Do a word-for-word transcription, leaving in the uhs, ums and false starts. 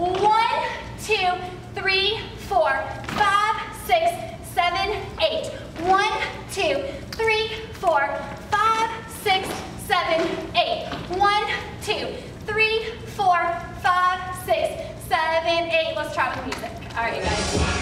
One, two, three, four, five, six, seven, eight. One, two, three, four, five, six, seven, eight. One, two, three, four, five, six, seven, eight. Let's try with music. All right, you guys.